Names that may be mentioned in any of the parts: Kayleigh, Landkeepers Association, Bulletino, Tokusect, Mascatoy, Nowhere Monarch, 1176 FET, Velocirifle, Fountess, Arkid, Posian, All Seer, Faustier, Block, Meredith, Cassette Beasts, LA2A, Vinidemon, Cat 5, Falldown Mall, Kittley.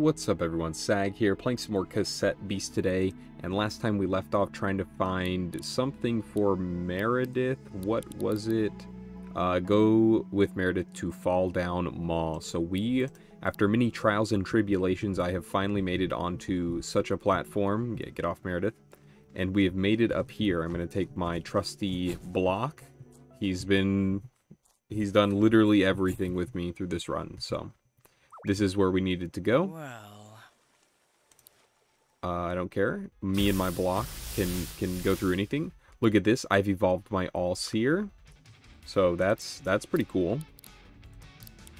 What's up everyone, Sag here, playing some more Cassette Beasts today, and last time we left off trying to find something for Meredith. What was it? Go with Meredith to Falldown Mall. So we, after many trials and tribulations, I have finally made it onto such a platform. Yeah, get off Meredith. And we have made it up here. I'm going to take my trusty Block. He's done literally everything with me through this run, so... This is where we needed to go. Well. I don't care. Me and my Block can go through anything. Look at this. I've evolved my All Seer. So that's pretty cool.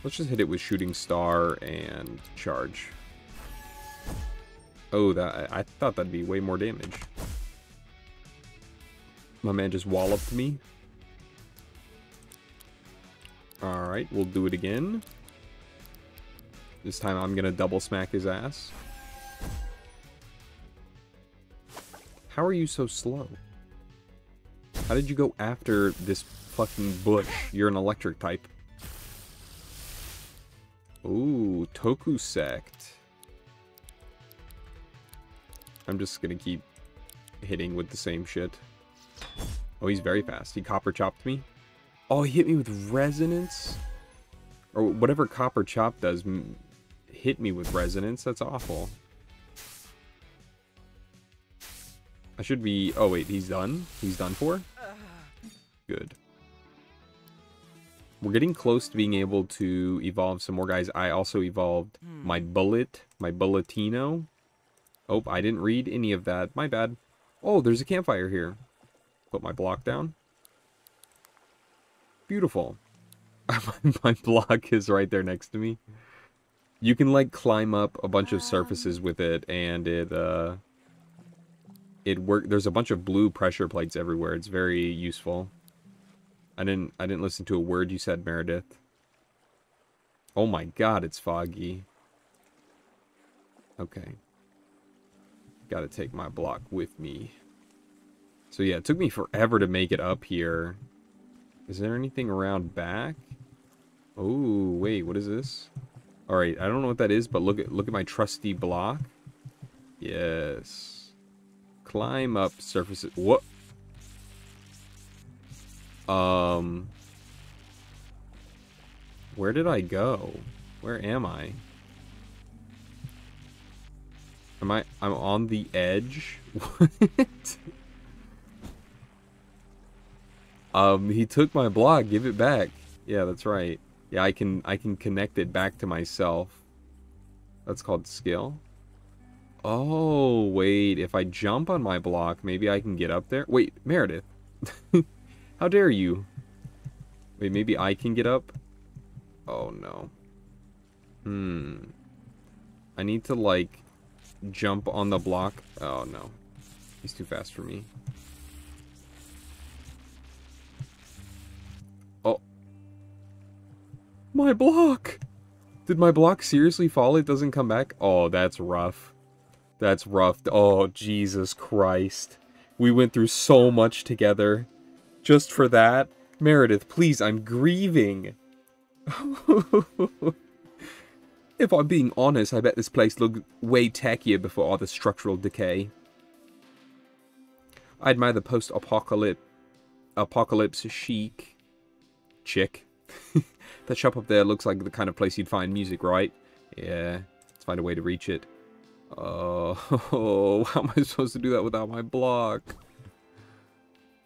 Let's just hit it with Shooting Star and Charge. Oh, I thought that'd be way more damage. My man just walloped me. Alright, we'll do it again. This time I'm gonna double smack his ass. How are you so slow? How did you go after this fucking bush? You're an electric type. Ooh, Tokusect. I'm just gonna keep hitting with the same shit. Oh, he's very fast. He copper chopped me. Oh, he hit me with resonance? Or whatever copper chop does. Hit me with resonance. That's awful. I should be... Oh, wait. He's done? He's done for? Good. We're getting close to being able to evolve some more guys. I also evolved my Bulletino. Oh, I didn't read any of that. My bad. Oh, there's a campfire here. Put my Block down. Beautiful. My Block is right there next to me. You can, like, climb up a bunch of surfaces with it, and it work. There's a bunch of blue pressure plates everywhere. It's very useful. I didn't listen to a word you said, Meredith. Oh my God, it's foggy. Okay. Gotta take my Block with me. So yeah, it took me forever to make it up here. Is there anything around back? Oh, wait, what is this? All right, I don't know what that is, but look at my trusty Block. Yes. Climb up surfaces. What? Where did I go? Where am I? I'm on the edge? What? He took my Block. Give it back. Yeah, that's right. Yeah, I can connect it back to myself. That's called skill. Oh, wait. If I jump on my Block, maybe I can get up there. Wait, Meredith. How dare you? Wait, maybe I can get up? Oh, no. I need to, like, jump on the Block. Oh, no. He's too fast for me. My Block! Did my Block seriously fall? It doesn't come back? Oh, that's rough. That's rough. Oh, Jesus Christ. We went through so much together. Just for that? Meredith, please, I'm grieving. If I'm being honest, I bet this place looked way tackier before all the structural decay. I admire the post-apocalypse chic. Chick. That shop up there looks like the kind of place you'd find music, right? Yeah, let's find a way to reach it. Oh, how am I supposed to do that without my Block?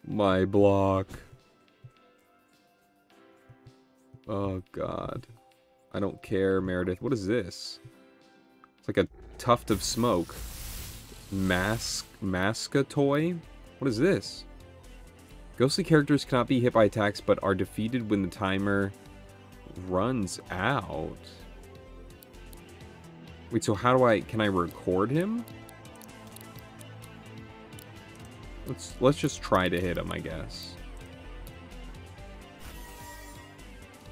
My Block. Oh, God. I don't care, Meredith. What is this? It's like a tuft of smoke. Mascatoy? What is this? Ghostly characters cannot be hit by attacks, but are defeated when the timer... runs out. Wait, so how do I... Can I record him? Let's just try to hit him, I guess.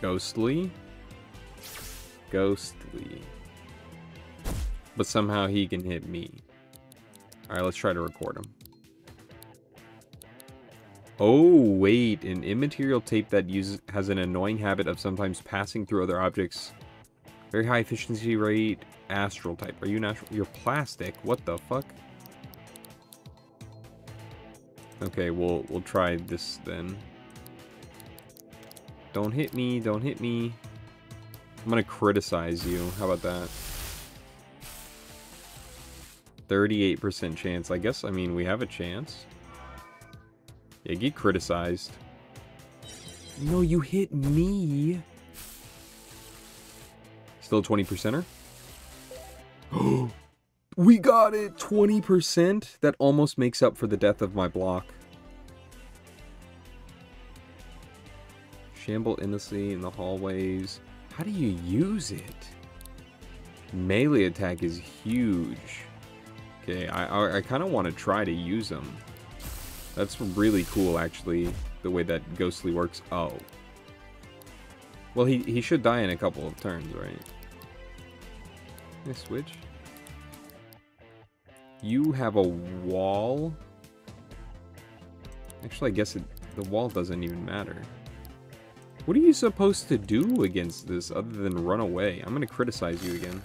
Ghostly. Ghostly. But somehow he can hit me. Alright, let's try to record him. Oh, wait, an immaterial tape that has an annoying habit of sometimes passing through other objects. Very high efficiency rate, astral type. Are you natural? You're plastic. What the fuck? Okay, we'll try this then. Don't hit me. Don't hit me. I'm gonna criticize you. How about that? 38% chance. I guess, I mean, we have a chance. Yeah, get criticized. No, you hit me. Still 20%er? We got it! 20%? That almost makes up for the death of my block. Shamble endlessly in the hallways. How do you use it? Melee attack is huge. Okay, I kind of want to try to use them. That's really cool, actually, the way that Ghostly works. Oh. Well, he should die in a couple of turns, right? Can I switch? You have a wall? Actually, I guess the wall doesn't even matter. What are you supposed to do against this other than run away? I'm gonna criticize you again.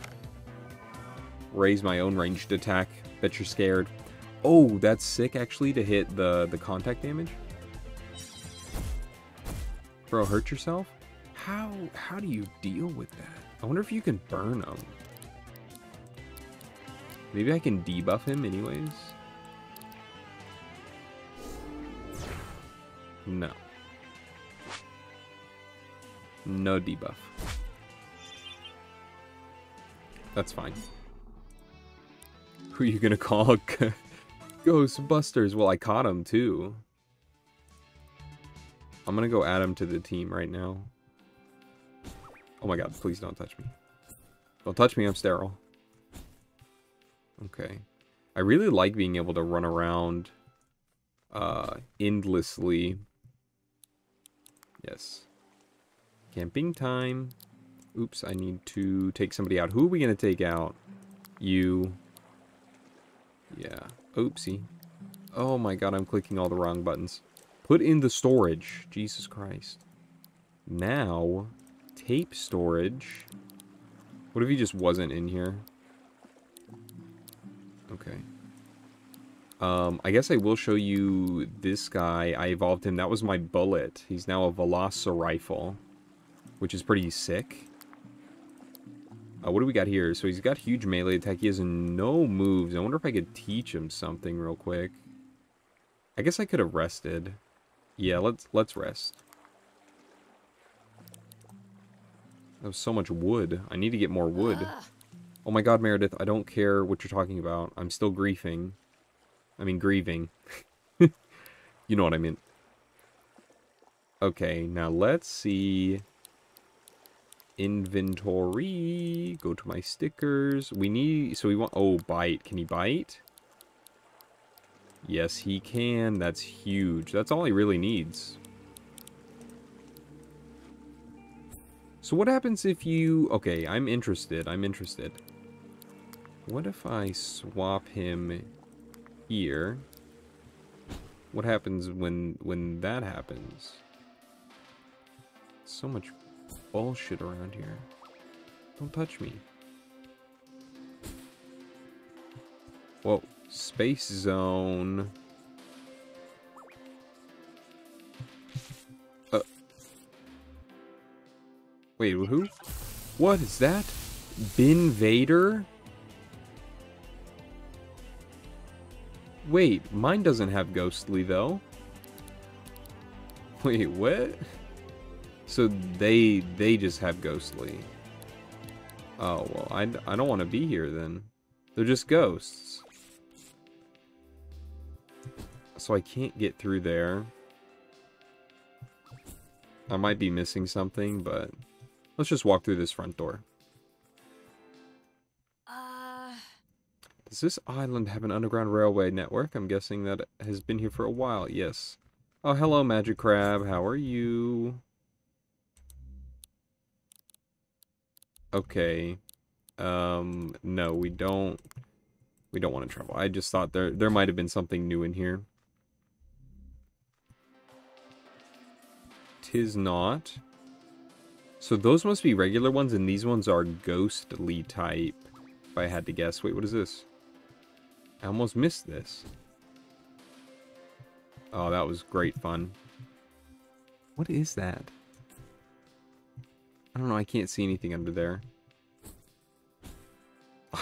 Raise my own ranged attack. Bet you're scared. Oh, that's sick, actually, to hit the contact damage. Bro, hurt yourself? How do you deal with that? I wonder if you can burn him. Maybe I can debuff him anyways? No. No debuff. That's fine. Who are you gonna call? Ghostbusters. Well, I caught him too. I'm gonna go add him to the team right now. Oh my god, please don't touch me. Don't touch me, I'm sterile. Okay. I really like being able to run around endlessly. Yes. Camping time. Oops, I need to take somebody out. Who are we gonna take out? You. Yeah. Oopsie. Oh my god, I'm clicking all the wrong buttons. Put in the storage. Jesus Christ. Now, tape storage. What if he just wasn't in here? Okay. I guess I will show you this guy. I evolved him. That was my bullet. He's now a Velocirifle, which is pretty sick. What do we got here? So he's got huge melee attack. He has no moves. I wonder if I could teach him something real quick. I guess I could have rested. Yeah, let's rest. That was so much wood. I need to get more wood. Oh my god, Meredith, I don't care what you're talking about. I'm still grieving. I mean, grieving. You know what I mean. Okay, now let's see. Inventory. Go to my stickers. We need... So we want... Oh, bite. Can he bite? Yes, he can. That's huge. That's all he really needs. So what happens if you... Okay, I'm interested. I'm interested. What if I swap him here? What happens when that happens? So much... bullshit around here. Don't touch me. Whoa. Space zone. Wait, who? What is that? Bin Vader? Wait, mine doesn't have Ghostly though. Wait, what? So they just have Ghostly. Oh, well, I don't want to be here then. They're just ghosts. So I can't get through there. I might be missing something, but let's just walk through this front door. Does this island have an underground railway network? I'm guessing that it has been here for a while. Yes. Oh, hello, Magic Crab. How are you? Okay, no, we don't want to travel. I just thought there might have been something new in here. Tis not. So those must be regular ones, and these ones are ghostly type. if I had to guess. Wait, what is this? I almost missed this. Oh, that was great fun. What is that? I don't know, I can't see anything under there.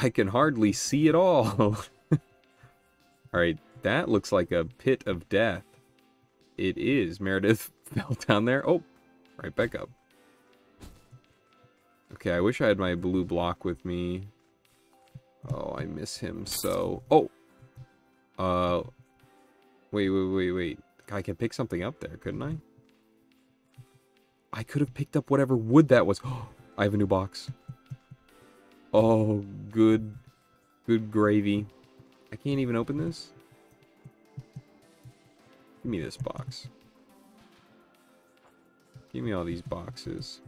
I can hardly see at all. Alright, that looks like a pit of death. It is. Meredith fell down there. Oh, right back up. Okay, I wish I had my blue block with me. Oh, I miss him so... Oh! Wait. I can pick something up there, couldn't I? I could have picked up whatever wood that was. Oh, I have a new box. Oh, good gravy. I can't even open this. Give me this box. Give me all these boxes.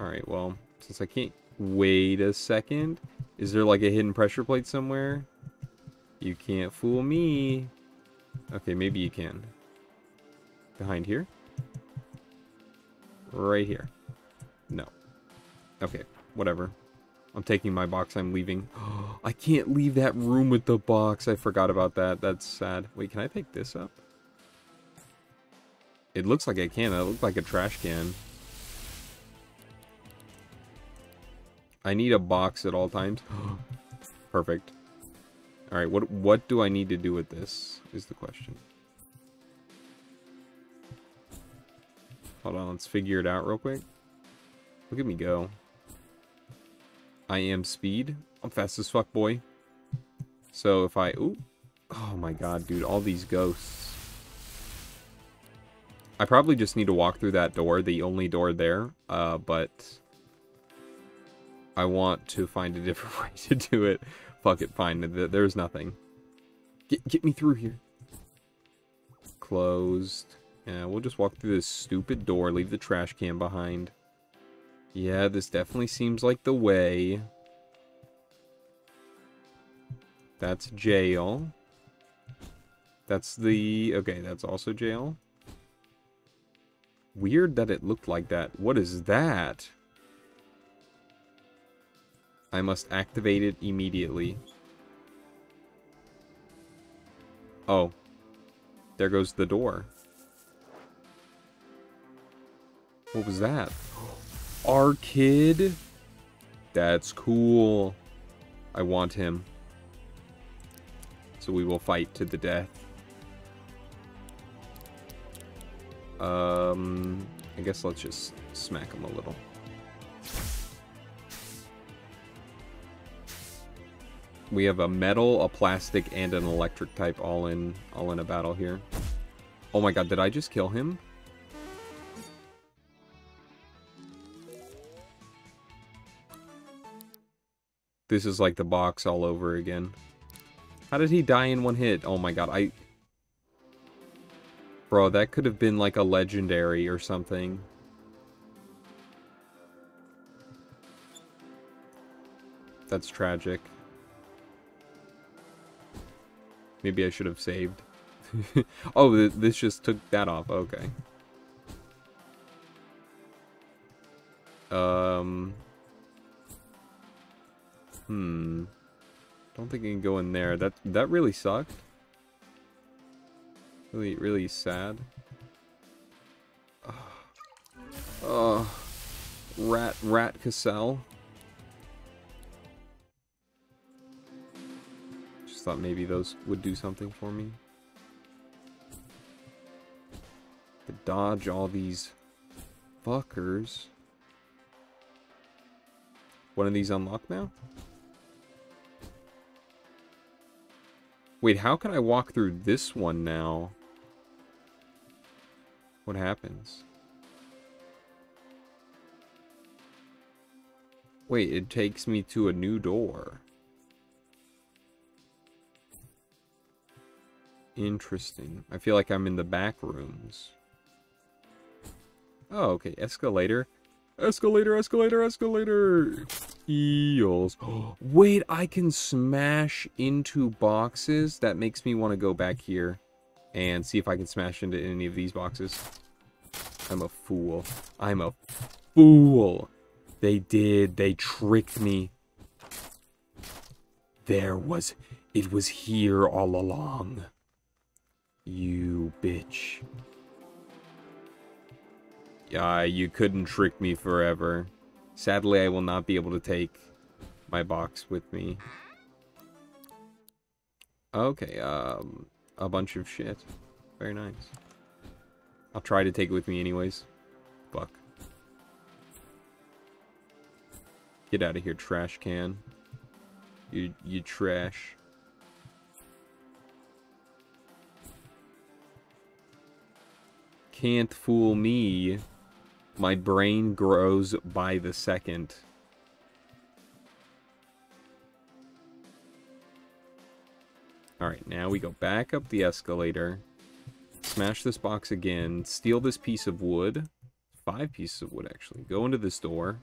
Alright, well, since I can't... Wait a second. Is there like a hidden pressure plate somewhere? You can't fool me. Okay, maybe you can. Behind here? Right here. No. Okay, whatever. I'm taking my box, I'm leaving. I can't leave that room with the box. I forgot about that. That's sad. Wait, can I pick this up? It looks like I can. That looked like a trash can. I need a box at all times. Perfect. Alright, what do I need to do with this is the question. Hold on, let's figure it out real quick. Look at me go. I am speed. I'm fast as fuck, boy. So if I... Ooh. Oh my god, dude. All these ghosts. I probably just need to walk through that door. The only door there. But... I want to find a different way to do it. Fuck it, fine. There's nothing. Get me through here. Closed. Yeah, we'll just walk through this stupid door. Leave the trash can behind. Yeah, this definitely seems like the way. That's jail. That's the... Okay, that's also jail. Weird that it looked like that. What is that? I must activate it immediately. Oh. There goes the door. What was that? Arkid? That's cool. I want him. So we will fight to the death. I guess let's just smack him a little. We have a metal, a plastic, and an electric type all in a battle here. Oh my god, did I just kill him? This is like the box all over again. How did he die in one hit? Oh my god, I... Bro, that could have been like a legendary or something. That's tragic. Maybe I should have saved. Oh, this just took that off. Okay. Don't think I can go in there. That really sucked. Really sad. Rat Cassell. Thought maybe those would do something for me. To dodge all these fuckers. One of these unlocked now? Wait, how can I walk through this one now? What happens? Wait, it takes me to a new door. Interesting. I feel like I'm in the back rooms. Oh, okay. Escalator. Escalator, escalator, escalator! Eels. Oh, wait, I can smash into boxes? That makes me want to go back here and see if I can smash into any of these boxes. I'm a fool. I'm a fool! They did. They tricked me. there was... It was here all along. You bitch. You couldn't trick me forever. Sadly, I will not be able to take my box with me. Okay, a bunch of shit. Very nice. I'll try to take it with me anyways. Fuck. Get out of here, trash can. You trash. Can't fool me. My brain grows by the second. Alright, now we go back up the escalator. Smash this box again. Steal this piece of wood. 5 pieces of wood, actually. Go into this door.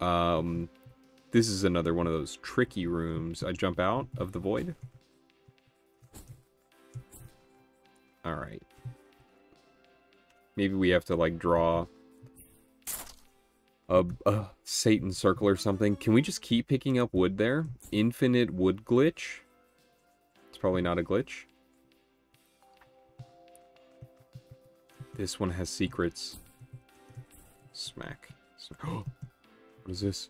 This is another one of those tricky rooms. I jump out of the void. Alright. Maybe we have to, like, draw a Satan circle or something. Can we just keep picking up wood there? Infinite wood glitch. It's probably not a glitch. This one has secrets. Smack. What is this?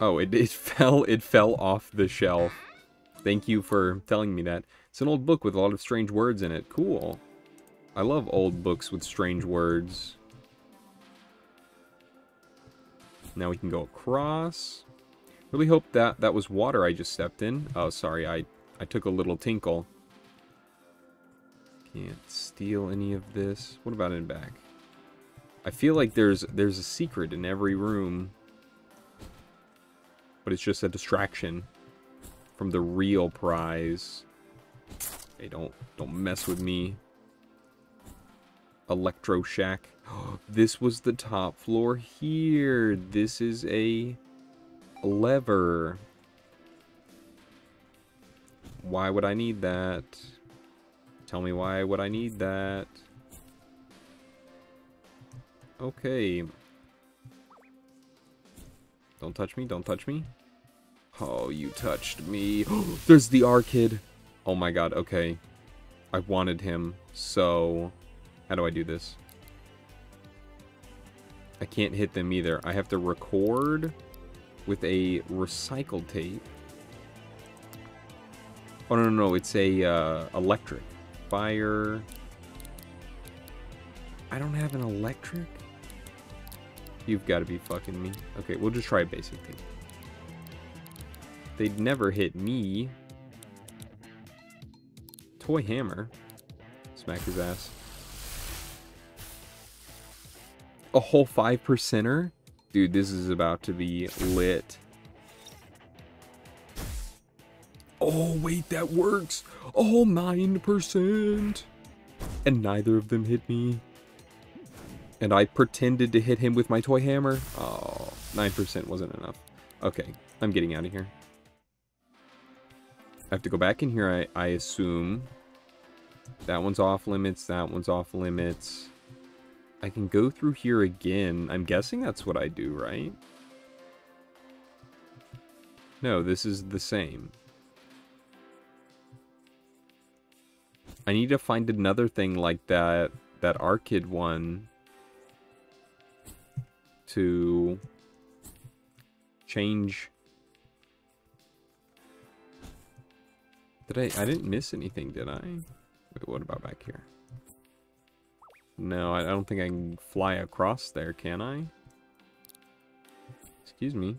Oh, it fell off the shelf. Thank you for telling me that. It's an old book with a lot of strange words in it. Cool. I love old books with strange words. Now we can go across. Really hope that that was water I just stepped in. Oh, sorry. I took a little tinkle. Can't steal any of this. What about in back? I feel like there's a secret in every room. But it's just a distraction from the real prize. Hey, don't mess with me. Electro Shack. This was the top floor here. This is a lever. Why would I need that? Tell me why would I need that? Okay. Don't touch me, don't touch me. Oh, you touched me. There's the Arkid. Oh my god, okay. I wanted him, so... How do I do this? I can't hit them either. I have to record with a recycled tape. Oh, no, it's a electric. Fire. I don't have an electric? You've got to be fucking me. Okay, we'll just try a basic thing. They'd never hit me. Toy hammer. Smack his ass. A whole 5%er? Dude, this is about to be lit. Oh, wait, that works. A whole 9%. And neither of them hit me. And I pretended to hit him with my toy hammer. Oh, 9% wasn't enough. Okay, I'm getting out of here. I have to go back in here, I assume. That one's off limits, that one's off limits. I can go through here again. I'm guessing that's what I do, right? No, this is the same. I need to find another thing like that, that Arkid one, to change. Did I didn't miss anything, did I? Wait, what about back here? No, I don't think I can fly across there, can I? Excuse me.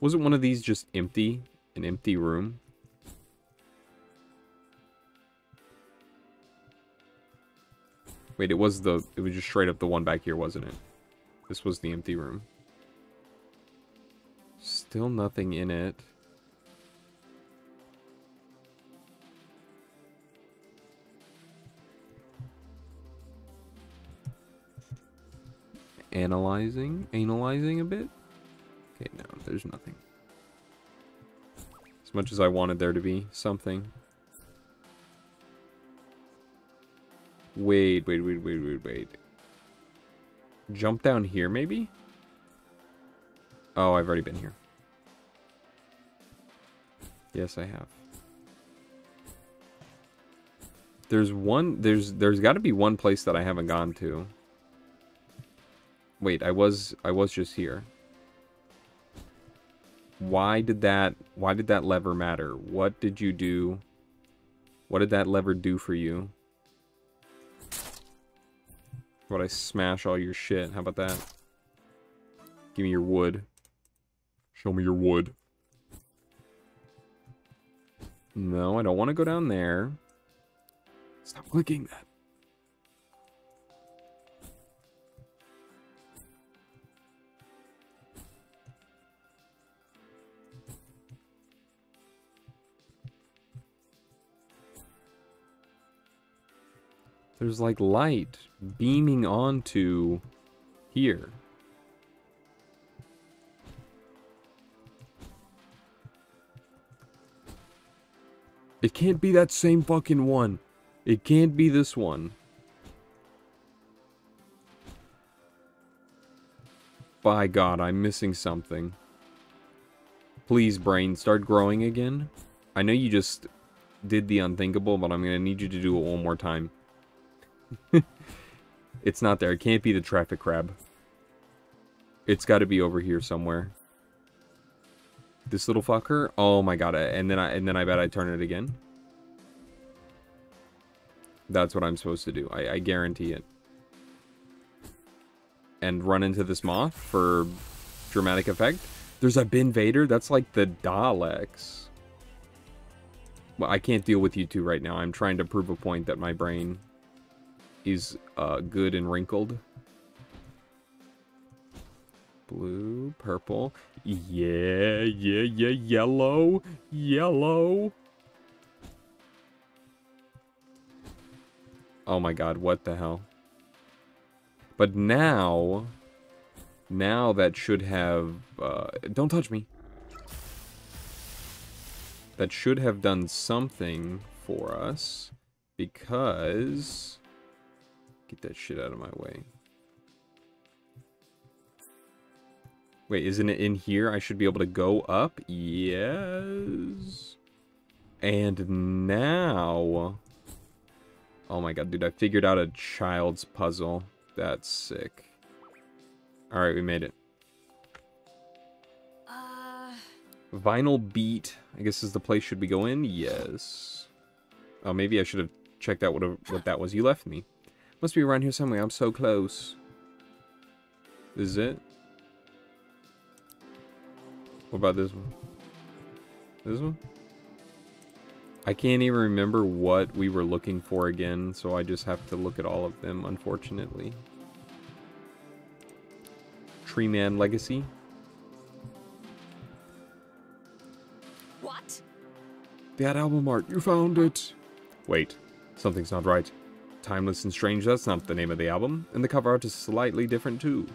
Wasn't one of these just empty? An empty room? Wait, it was just straight up the one back here, wasn't it? This was the empty room. Still nothing in it. Analyzing a bit. Okay, no, there's nothing. As much as I wanted there to be something. Wait. Jump down here, maybe? Oh, I've already been here. Yes, I have. There's one... There's got to be one place that I haven't gone to. Wait, I was just here. Why did that lever matter? What did you do? What did that lever do for you? Would I smash all your shit? How about that? Give me your wood. Show me your wood. No, I don't want to go down there. Stop clicking that. There's like light beaming onto here. It can't be that same fucking one. It can't be this one. By God, I'm missing something. Please, brain, start growing again. I know you just did the unthinkable, but I'm gonna need you to do it one more time. It's not there. It can't be the traffic crab. It's got to be over here somewhere. This little fucker. Oh my god! And then I bet I turn it again. That's what I'm supposed to do. I guarantee it. And run into this moth for dramatic effect. There's a bin Vader. That's like the Daleks. Well, I can't deal with you two right now. I'm trying to prove a point that my brain. He's good and wrinkled. Blue, purple. Yeah, yellow. Yellow. Oh my god, what the hell? But now... Now that should have... don't touch me. That should have done something for us. Because... Get that shit out of my way. Wait, isn't it in here? I should be able to go up? Yes. And now... Oh my god, dude, I figured out a child's puzzle. That's sick. Alright, we made it. Vinyl beat. I guess is the place should we go in? Yes. Oh, maybe I should have checked out what that was. You left me. Must be around here somewhere. I'm so close. This is it? What about this one? This one? I can't even remember what we were looking for again, so I just have to look at all of them, unfortunately. Tree Man Legacy. What? That album art. You found it. Wait. Something's not right. Timeless and Strange, that's not the name of the album. And the cover art is slightly different too.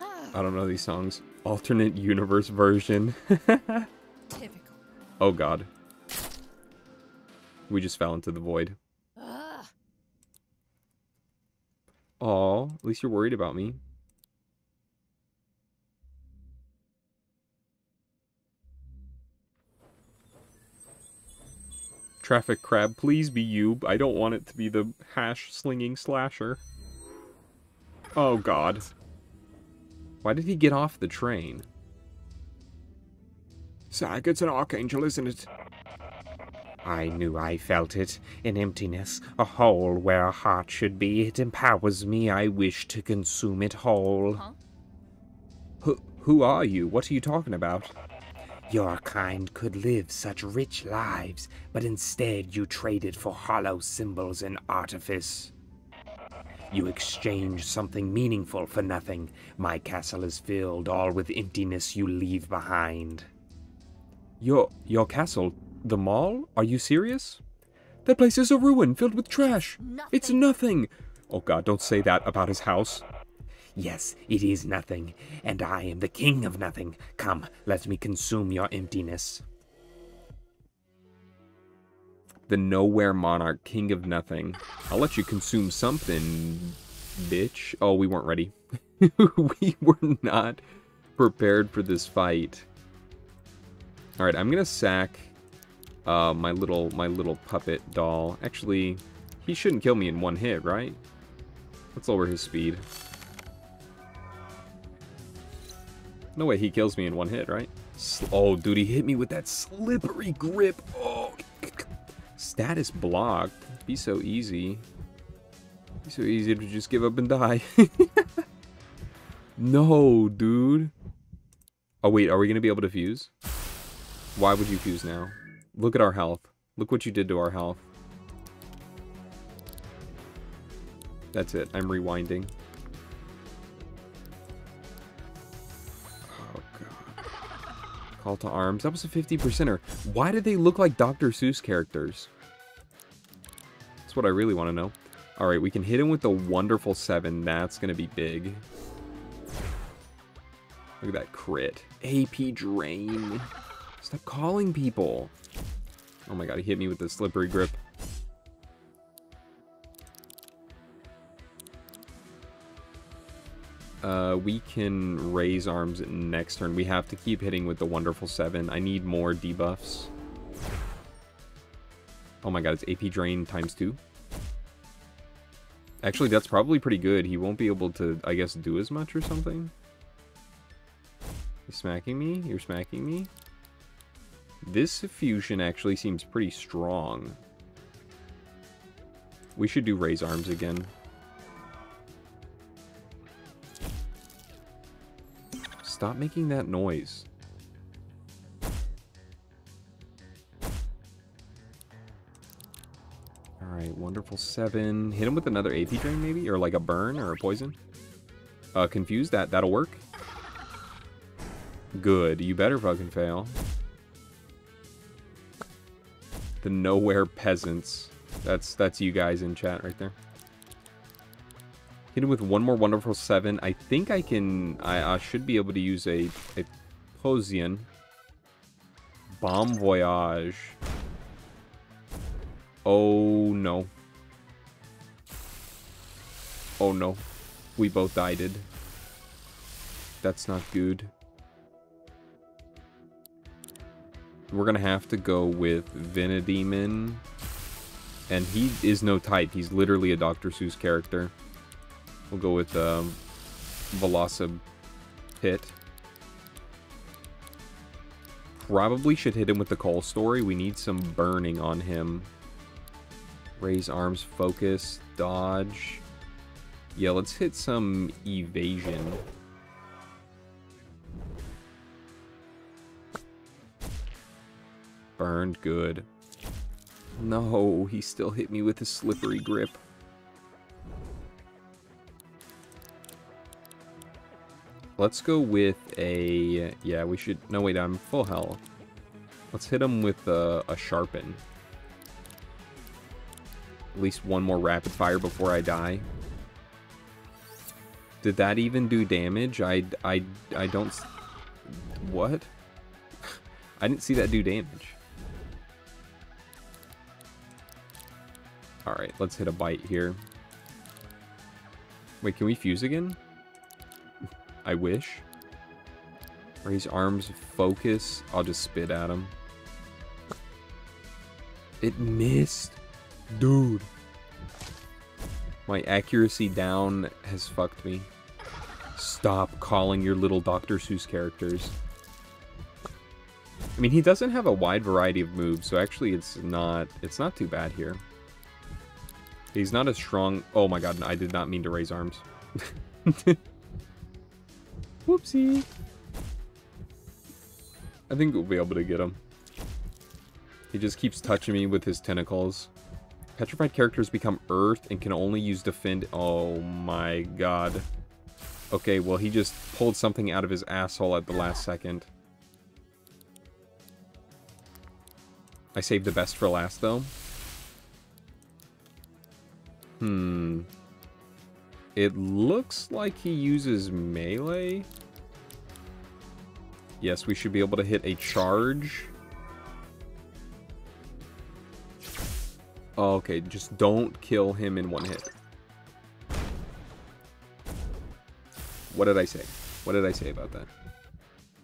I don't know these songs. Alternate universe version. Typical. Oh god. We just fell into the void. Aw, at least you're worried about me. Traffic crab, please be you. I don't want it to be the hash-slinging slasher. Oh, God. Why did he get off the train? Sag, it's an archangel, isn't it? I knew I felt it. An emptiness, a hole where a heart should be. It empowers me. I wish to consume it whole. Huh? Who are you? What are you talking about? Your kind could live such rich lives, but instead you traded for hollow symbols and artifice. You exchanged something meaningful for nothing. My castle is filled, all with emptiness you leave behind. Your castle? The mall? Are you serious? That place is a ruin filled with trash. Nothing. It's nothing. Oh god, don't say that about his house. Yes, it is nothing, and I am the king of nothing. Come, let me consume your emptiness. The Nowhere Monarch, king of nothing. I'll let you consume something, bitch. Oh, we weren't ready. We were not prepared for this fight. All right, I'm gonna sack my little puppet doll. Actually, he shouldn't kill me in one hit, right? Let's lower his speed. No way he kills me in one hit, right? Oh, dude, he hit me with that slippery grip. Oh, status blocked. It'd be so easy. It'd be so easy to just give up and die. No, dude. Oh, wait, are we going to be able to fuse? Why would you fuse now? Look at our health. Look what you did to our health. That's it. I'm rewinding. Oh, God. Call to arms. That was a 50%er. Why did they look like Dr. Seuss characters? That's what I really want to know. All right, we can hit him with the wonderful 7. That's going to be big. Look at that crit. AP drain. Stop calling people. Oh my god, he hit me with the slippery grip. We can raise arms next turn. We have to keep hitting with the wonderful 7. I need more debuffs. Oh my god, it's AP drain ×2. Actually, that's probably pretty good. He won't be able to, I guess, do as much or something. You're smacking me? You're smacking me? This fusion actually seems pretty strong. We should do raise arms again. Stop making that noise. Alright, wonderful 7. Hit him with another AP drain maybe? Or like a burn or a poison? Confuse? That'll work? Good, you better fucking fail. The nowhere peasants. That's you guys in chat right there. Hit him with one more wonderful 7. I think I can... I should be able to use a Posian. Bomb Voyage. Oh, no. Oh, no. We both died. That's not good. We're going to have to go with Vinidemon. And he is no type. He's literally a Dr. Seuss character. We'll go with Velocirifle. Probably should hit him with the Coal Story. We need some burning on him. Raise arms, focus, dodge. Yeah, let's hit some evasion. Burned good. No, he still hit me with his slippery grip. Let's go with a... Yeah, we should... No, wait, I'm full health. Let's hit him with a sharpen. At least one more rapid fire before I die. Did that even do damage? I don't... What? I didn't see that do damage. Alright, let's hit a bite here. Wait, can we fuse again? I wish. Raise arms, focus. I'll just spit at him. It missed. Dude. My accuracy down has fucked me. Stop calling your little Dr. Seuss characters. I mean, he doesn't have a wide variety of moves, so actually it's not too bad here. He's not as strong. Oh my god, I did not mean to raise arms. Whoopsie. I think we'll be able to get him. He just keeps touching me with his tentacles. Petrified characters become earth and can only use defend. Oh my god. Okay, well, he just pulled something out of his asshole at the last second. I saved the best for last, though. It looks like he uses melee. Yes, we should be able to hit a charge. Oh, okay, just don't kill him in one hit. What did I say? What did I say about that?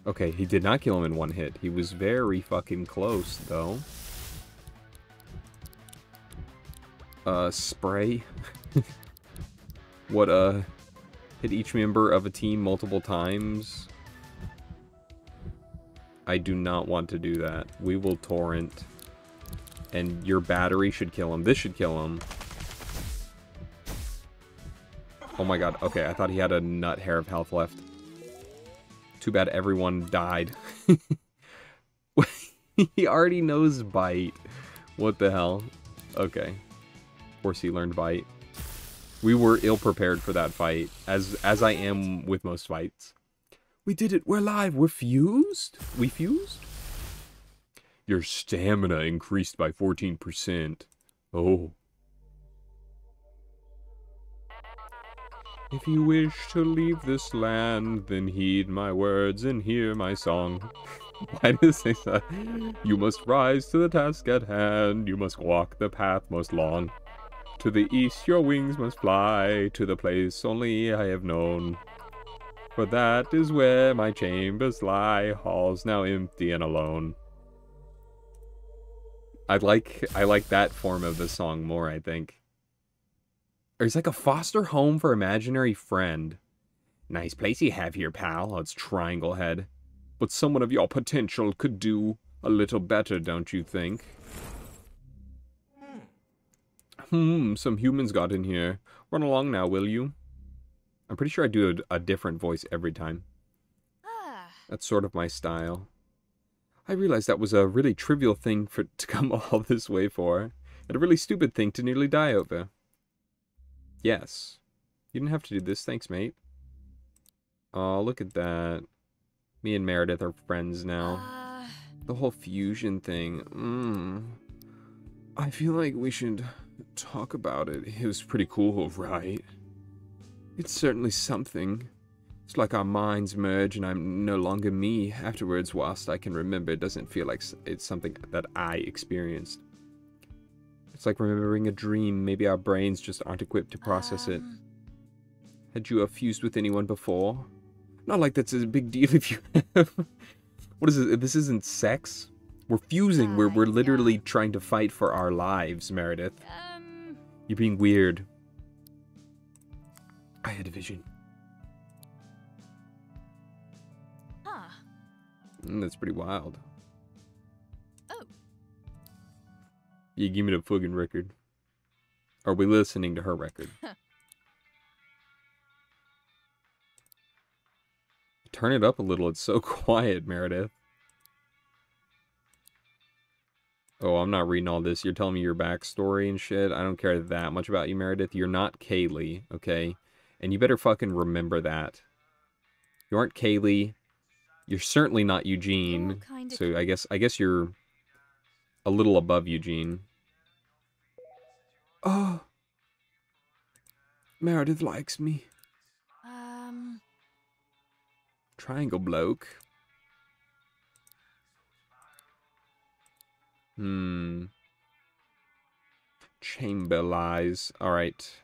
Okay, he did not kill him in one hit. He was very fucking close, though. Spray. What, hit each member of a team multiple times? I do not want to do that. We will torrent. And your battery should kill him. This should kill him. Oh my god. Okay, I thought he had a nut hair of health left. Too bad everyone died. He already knows Bite. What the hell? Okay. Of course he learned Bite. We were ill-prepared for that fight, as I am with most fights. We did it. We're live. We're fused. We fused? Your stamina increased by 14%. Oh. If you wish to leave this land, then heed my words and hear my song. Why does it say that? You must rise to the task at hand. You must walk the path most long. To the east your wings must fly, to the place only I have known. For that is where my chambers lie, halls now empty and alone. I like that form of the song more, I think. It's like a foster home for imaginary friend. Nice place you have here, pal. Oh, it's Triangle Head. But someone of your potential could do a little better, don't you think? Some humans got in here. Run along now, will you? I'm pretty sure I do a different voice every time. That's sort of my style. I realized that was a really trivial thing to come all this way for, and a really stupid thing to nearly die over. Yes. You didn't have to do this. Thanks, mate. Aw, look at that. Me and Meredith are friends now. The whole fusion thing. I feel like we should talk about it. It was pretty cool, right? It's certainly something. It's like our minds merge and I'm no longer me. Afterwards, whilst I can remember, it doesn't feel like it's something that I experienced. It's like remembering a dream. Maybe our brains just aren't equipped to process it. Had you fused with anyone before? Not like that's a big deal if you have. What is it? This isn't sex. We're fusing. We're literally trying to fight for our lives, Meredith. You're being weird. I had a vision. That's pretty wild. You give me the fucking record. Are we listening to her record? Turn it up a little. It's so quiet, Meredith. Oh, I'm not reading all this. You're telling me your backstory and shit. I don't care that much about you, Meredith. You're not Kayleigh, okay? And you better fucking remember that. You aren't Kayleigh. You're certainly not Eugene. So I guess you're a little above Eugene. Oh. Meredith likes me. Triangle bloke. Chamber lies. Alright.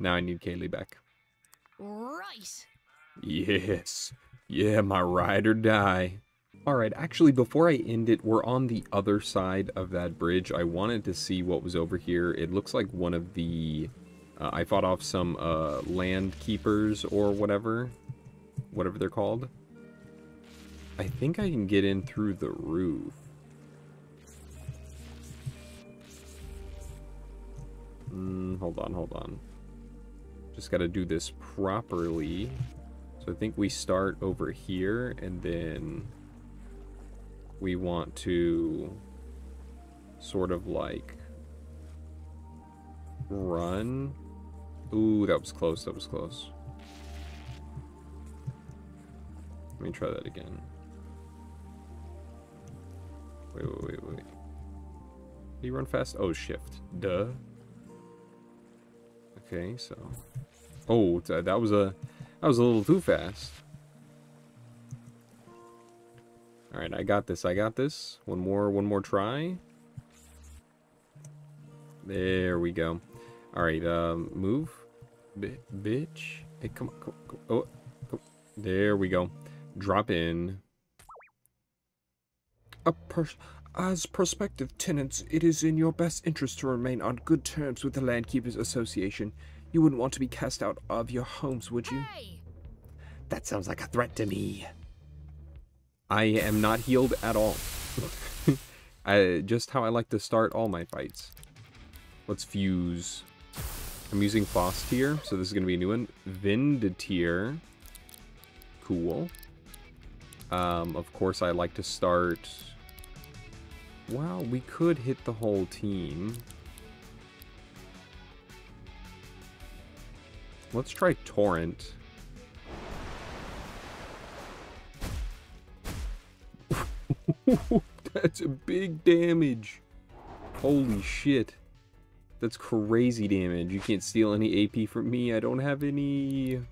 Now I need Kayleigh back. Right. Yes. Yeah, my ride or die. Alright, actually, before I end it, we're on the other side of that bridge. I wanted to see what was over here. It looks like one of the... I fought off some Landkeepers or whatever. Whatever they're called. I think I can get in through the roof. Hold on. Just gotta do this properly. So I think we start over here, and then we want to sort of like run. Ooh, that was close. Let me try that again. Wait. Do you run fast? Oh, shift. Duh. Okay, so... Oh, that was a little too fast. Alright, I got this. One more try. There we go. Alright, move. Bitch. Hey, come on. Come on. Oh, come on. There we go. Drop in. As prospective tenants, it is in your best interest to remain on good terms with the Landkeepers Association. You wouldn't want to be cast out of your homes, would you? Hey! That sounds like a threat to me. I am not healed at all. Just how I like to start all my fights. Let's fuse. I'm using Faustier, so this is going to be a new one. Vinidemon. Cool. Of course, I like to start... Wow, we could hit the whole team. Let's try Torrent. That's a big damage. Holy shit. That's crazy damage. You can't steal any AP from me. I don't have any...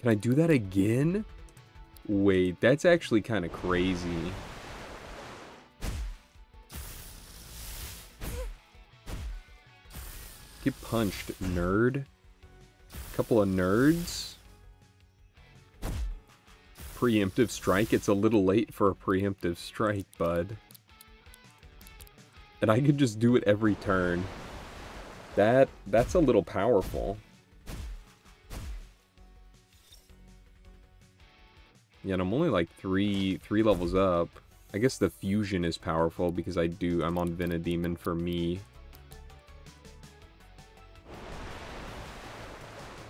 Can I do that again? Wait, that's actually kind of crazy. Get punched, nerd. Couple of nerds. Preemptive strike. It's a little late for a preemptive strike, bud. And I could just do it every turn. That's a little powerful. Yeah, and I'm only like three levels up. I guess the fusion is powerful because I'm on Vinidemon for me.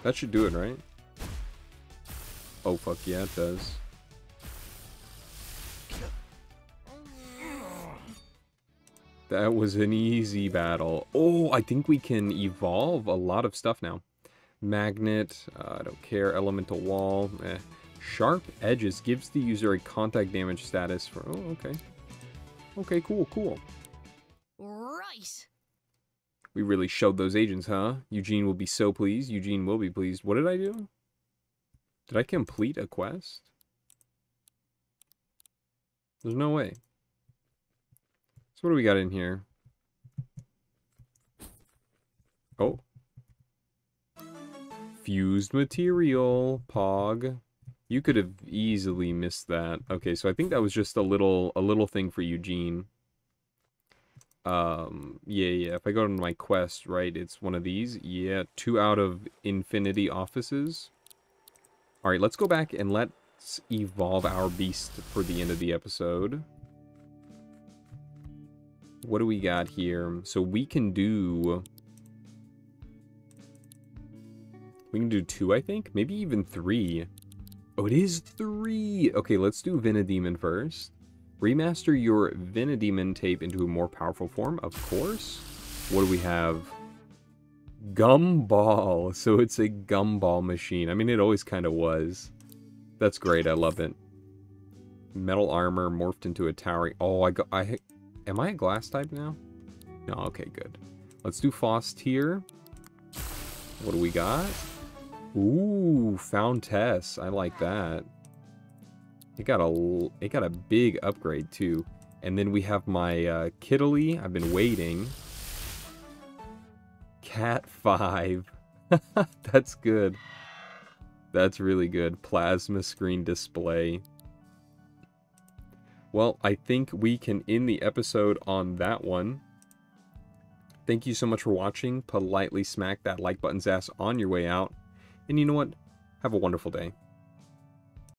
That should do it, right? Oh fuck yeah, it does. That was an easy battle. Oh, I think we can evolve a lot of stuff now. Magnet, I don't care. Elemental wall. Eh. Sharp edges gives the user a contact damage status for... Oh, okay. Okay, cool. Right. We really showed those agents, huh? Eugene will be so pleased. Eugene will be pleased. What did I do? Did I complete a quest? There's no way. So what do we got in here? Oh. Fused material. Pog. You could have easily missed that. Okay, so I think that was just a little thing for Eugene. Yeah. If I go to my quest, right, it's one of these. Yeah, 2 out of infinity offices. All right, let's go back and let's evolve our beast for the end of the episode. What do we got here? So we can do... We can do 2, I think. Maybe even 3. Oh, it is 3! Okay, let's do Vinidemon first. Remaster your Vinidemon tape into a more powerful form, of course. What do we have? Gumball! So it's a gumball machine. I mean, it always kind of was. That's great, I love it. Metal armor morphed into a towering... Oh, am I a glass type now? No, okay, good. Let's do Faustier. What do we got? Ooh, Fountess. I like that. It got a big upgrade too. And then we have my Kittley. I've been waiting. Cat 5. That's good. That's really good. Plasma screen display. Well, I think we can end the episode on that one. Thank you so much for watching. Politely smack that like button's ass on your way out. And you know what? Have a wonderful day.